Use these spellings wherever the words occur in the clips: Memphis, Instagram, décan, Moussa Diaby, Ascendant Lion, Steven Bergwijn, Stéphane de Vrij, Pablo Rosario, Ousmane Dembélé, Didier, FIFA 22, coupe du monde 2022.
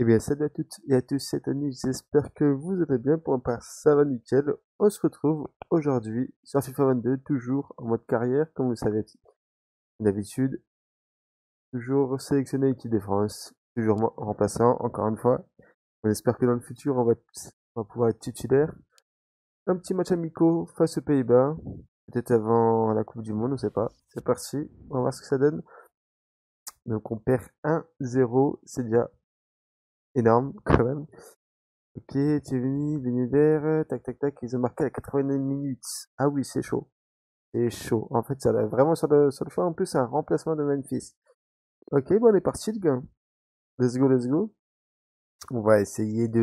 Eh bien, salut à toutes et à tous, cette année, j'espère que vous allez bien. Pour ma part, ça va nickel. On se retrouve aujourd'hui sur FIFA 22, toujours en mode carrière, comme vous le savez d'habitude. Toujours sélectionné l'équipe de France, toujours en remplaçant, encore une fois. On espère que dans le futur, on va pouvoir être titulaire. Un petit match amical face aux Pays-Bas, peut-être avant la Coupe du Monde, on ne sait pas. C'est parti, on va voir ce que ça donne. Donc on perd 1-0, c'est déjà énorme quand même. Ok, Thierry, l'univers, tac tac tac, ils ont marqué à 89 minutes. Ah oui, c'est chaud. C'est chaud. En fait, ça l'a vraiment sur le choix. En plus, c'est un remplacement de Memphis. Ok, bon, on est parti, les gars. Let's go, let's go. On va essayer de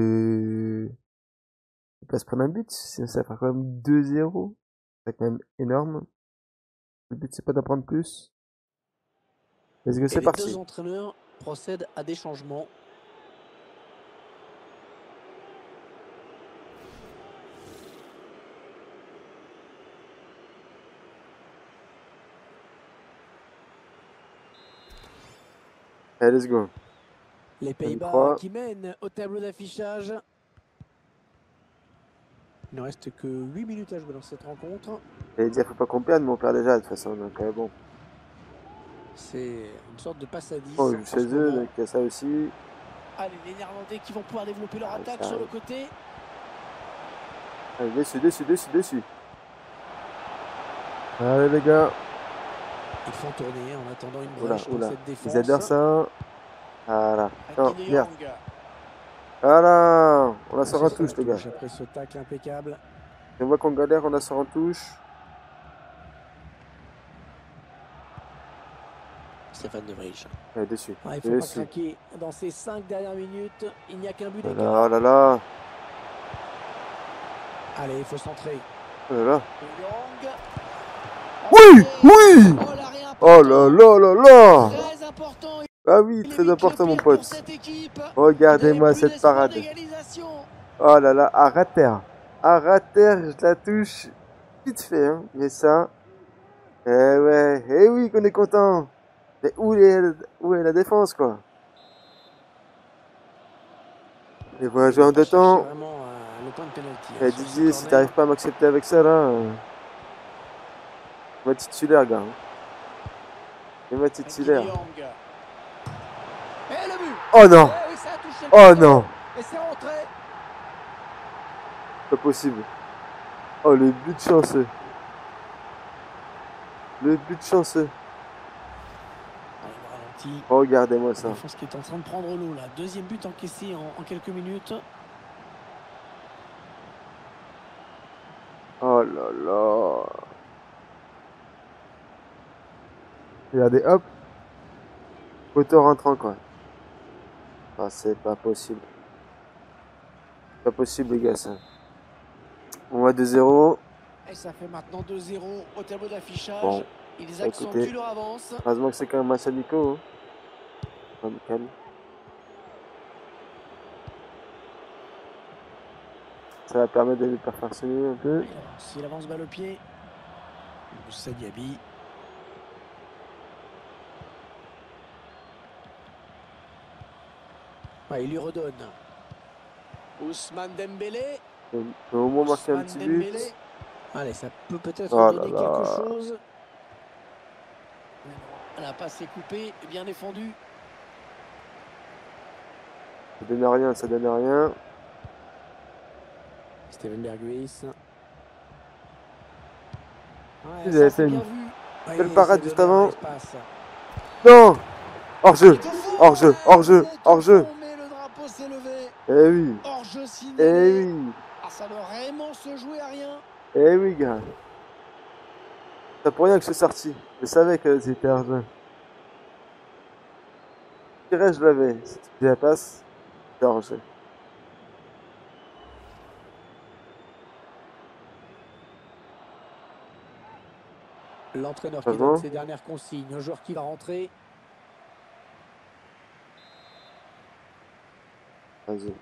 ne pas se prendre un but. Sinon, ça fera quand même 2-0. C'est quand même énorme. Le but, c'est pas d'en prendre plus. Let's go, c'est parti. Les deux entraîneurs procèdent à des changements. Allez, let's go. Les Pays-Bas qui mènent au tableau d'affichage. Il ne reste que 8 minutes à jouer dans cette rencontre. J'allais dire, faut pas qu'on perde, mais on perd déjà de toute façon, donc bon. C'est une sorte de passe à 10. Oh, une chez eux, donc il y a ça aussi. Allez, les Néerlandais qui vont pouvoir développer leur attaque sur le côté. Allez, dessus. Allez, les gars. Ils font tourner en attendant une brèche pour cette défense. Ils adorent ça. Voilà. Non, merde. Voilà. On la sort en touche, les gars. Après ce tacle impeccable. On voit qu'on galère, on la sort en touche. Stéphane de Vrij. Allez, dessus. Ah, il faut pas craquer. Dans ces 5 dernières minutes, il n'y a qu'un but d'écart. Oh là là. Allez, il faut centrer. Oh là là. Oui, oui. Oh là là là là. Ah oui, très important mon pote. Regardez-moi cette parade. Oh là là, à rater. À rater, je la touche vite fait, hein. Mais ça... Eh ouais, eh oui qu'on est content. Mais où est la défense, quoi. Et voilà, jouer en deux temps. Et Didier, si t'arrives pas à m'accepter avec ça, là... Ma titulaire, gars. Et ma titulaire. Oh non! Oh non! Pas possible. Oh, le but chanceux. Le but chanceux. Regardez-moi ça. Je pense qu'il est en train de prendre l'eau là. Deuxième but encaissé en quelques minutes. Oh là là. Regardez, hop. Auto rentrant, quoi. Ah, c'est pas possible. Pas possible, les gars, ça. On va 2-0. Et ça fait maintenant 2-0 au tableau d'affichage. Bon. Ils accentuent leur avance. Heureusement que c'est quand même un salico. Hein. Calme. Ça va permettre de les faire farcir un peu. S'il avance bas le pied. Moussa Diaby. Ouais, il lui redonne. Ousmane Dembélé. Il peut au moins marquer un petit but. Allez, ça peut peut-être donner quelque chose. La passe est coupée, bien défendue. Ça donne à rien, ça donne à rien. Steven Bergwijn. Ils avaient fait une belle parade juste avant. Non! Hors-jeu! Hors-jeu! Hors-jeu! Hors-jeu! Eh oui! Hors-jeu signé! Eh oui! Ah, ça doit vraiment se jouer à rien! Eh oui, gars! C'est pour rien que je suis sorti. Je savais que c'était un jeu. Je dirais, je l'avais. Si tu faisais la passe, c'est un jeu. L'entraîneur qui donne ses dernières consignes. Un joueur qui va rentrer. Vas-y.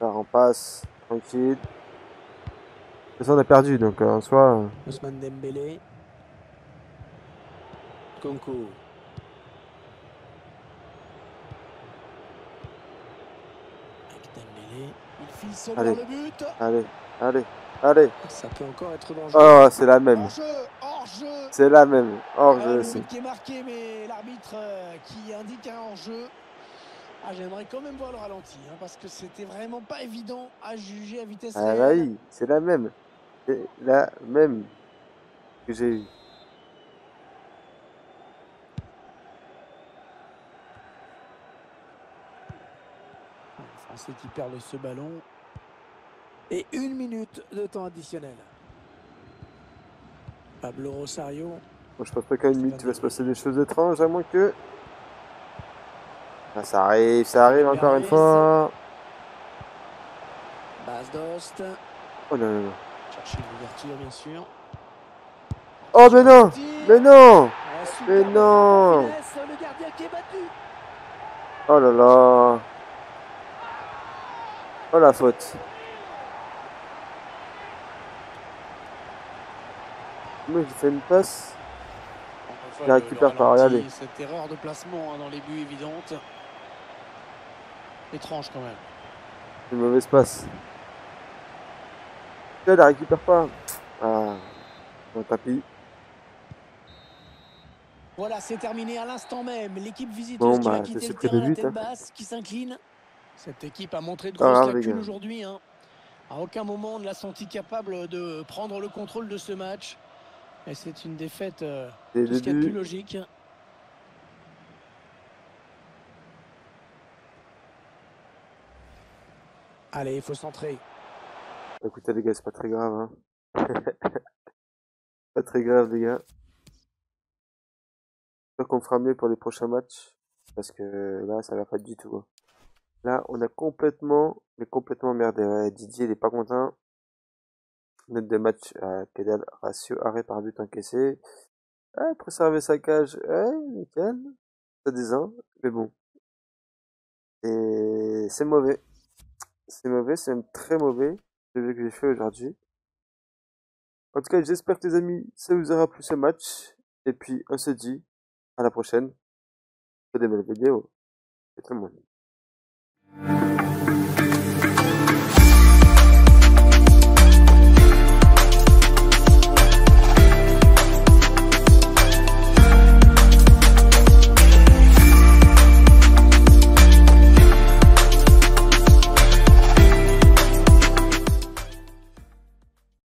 Là, on passe. Tranquille. De toute façon, on a perdu. Donc, en soi. Ousmane Dembélé. Concours. Allez, allez, allez, allez. Ça peut encore être dangereux. Oh, c'est la même. C'est la même. Hors-jeu. C'est qui est marqué, mais l'arbitre qui indique un hors-jeu. Ah, j'aimerais quand même voir le ralenti, hein, parce que c'était vraiment pas évident à juger à vitesse réelle. Ah oui, c'est la même. C'est la même que j'ai eue. Français qui perd ce ballon. Et 1 minute de temps additionnel. Pablo Rosario. Moi, je pense pas qu'à 1 minute, tu vas se passer des choses étranges, à moins que... Ah, ça arrive encore une fois. Base d'Ost. Oh non, non, non. Chercher l'ouverture, bien sûr. Oh, mais non! Mais non! Mais non! Le gardien qui est battu. Oh là là! Oh la faute! Moi, j'ai fait une passe. Je la récupère pas, regardez. Cette erreur de placement hein, dans les buts évidente. Étrange quand même. Une mauvaise passe. Elle la récupère pas. Ah, bon tapis. Voilà, c'est terminé à l'instant même. L'équipe visiteuse qui va quitter le terrain, la tête basse, qui s'incline. Cette équipe a montré de grosses lacunes aujourd'hui. Hein. À aucun moment on ne l'a senti capable de prendre le contrôle de ce match. Et c'est une défaite de ce qui est plus logique. Allez, il faut centrer. Écoutez les gars, c'est pas très grave. Hein. Pas très grave les gars. J'espère qu'on fera mieux pour les prochains matchs. Parce que là, ça va pas du tout. Hein. Là, on a complètement merdé. Ouais, Didier, il est pas content. Note de match, pédale, ratio, arrêt par but encaissé. Ah, préserver sa cage, ouais, nickel. Ça désingue, mais bon. Et c'est mauvais. C'est mauvais, c'est même très mauvais, le jeu que j'ai fait aujourd'hui. En tout cas, j'espère que les amis, ça vous aura plu ce match. Et puis, on se dit à la prochaine pour des belles vidéos. Et tout le monde.